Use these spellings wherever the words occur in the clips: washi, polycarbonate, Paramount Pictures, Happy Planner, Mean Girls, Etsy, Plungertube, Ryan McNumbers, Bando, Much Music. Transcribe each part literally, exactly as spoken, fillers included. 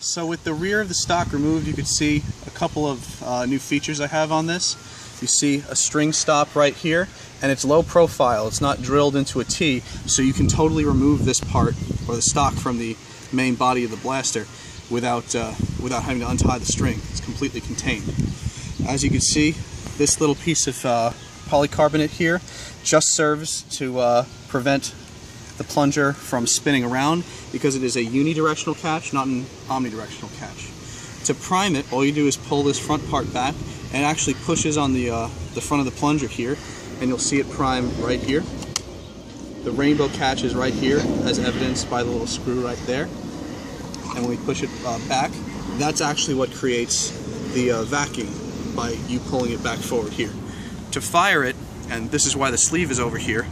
So with the rear of the stock removed, you can see a couple of uh, new features I have on this. You see a string stop right here, and it's low profile. It's not drilled into a T, so you can totally remove this part or the stock from the main body of the blaster without, uh, without having to untie the string. It's completely contained. As you can see, this little piece of uh, polycarbonate here just serves to uh, prevent the plunger from spinning around, because it is a unidirectional catch, not an omnidirectional catch. To prime it, all you do is pull this front part back, and it actually pushes on the, uh, the front of the plunger here, and you'll see it prime right here. The rainbow catch is right here, as evidenced by the little screw right there. And when we push it uh, back, that's actually what creates the uh, vacuum by you pulling it back forward here. To fire it, and this is why the sleeve is over here,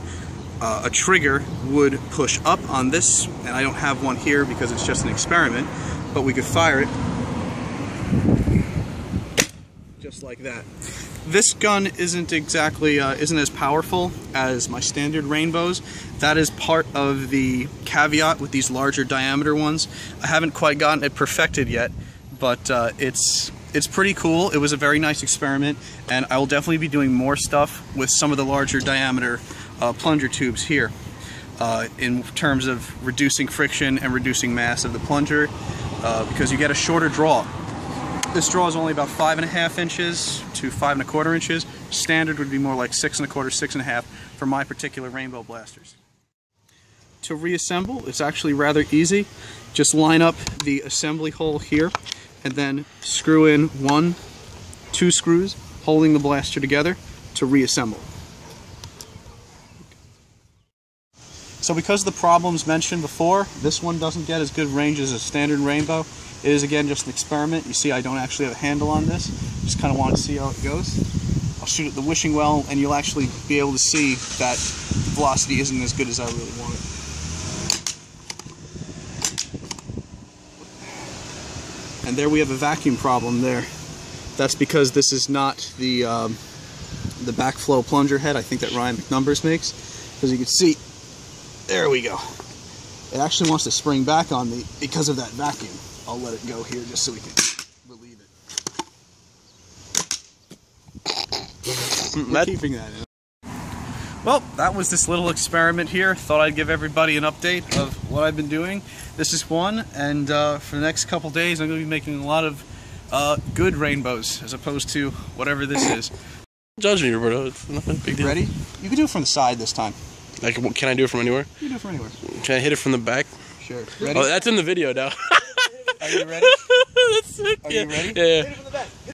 Uh, a trigger would push up on this, and I don't have one here because it's just an experiment, but we could fire it just like that. This gun isn't exactly uh, isn't as powerful as my standard rainbows. That is part of the caveat with these larger diameter ones. I haven't quite gotten it perfected yet, but uh, it's It's pretty cool. It was a very nice experiment, and I will definitely be doing more stuff with some of the larger diameter uh, plunger tubes here uh, in terms of reducing friction and reducing mass of the plunger, uh, because you get a shorter draw. This draw is only about five and a half inches to five and a quarter inches. Standard would be more like six and a quarter, six and a half for my particular rainbow blasters. To reassemble, it's actually rather easy. Just line up the assembly hole here, and then screw in one, two screws holding the blaster together to reassemble. So because of the problems mentioned before, this one doesn't get as good range as a standard rainbow. It is, again, just an experiment. You see I don't actually have a handle on this. Just kind of want to see how it goes. I'll shoot at the wishing well, and you'll actually be able to see that the velocity isn't as good as I really want it. And there we have a vacuum problem there. That's because this is not the um, the backflow plunger head I think that Ryan McNumbers makes. As you can see, there we go. It actually wants to spring back on me because of that vacuum. I'll let it go here just so we can relieve it. We're keeping that in. Well, that was this little experiment here. Thought I'd give everybody an update of what I've been doing. This is one, and uh, for the next couple days I'm going to be making a lot of uh, good rainbows as opposed to whatever this is. Judge me, Roberto. It's nothing big deal. Ready? You can do it from the side this time. Like, can I do it from anywhere? You can do it from anywhere. Can I hit it from the back? Sure. Ready? Oh, that's in the video now. Are you ready? That's sick. Are yeah. you ready? Yeah. yeah.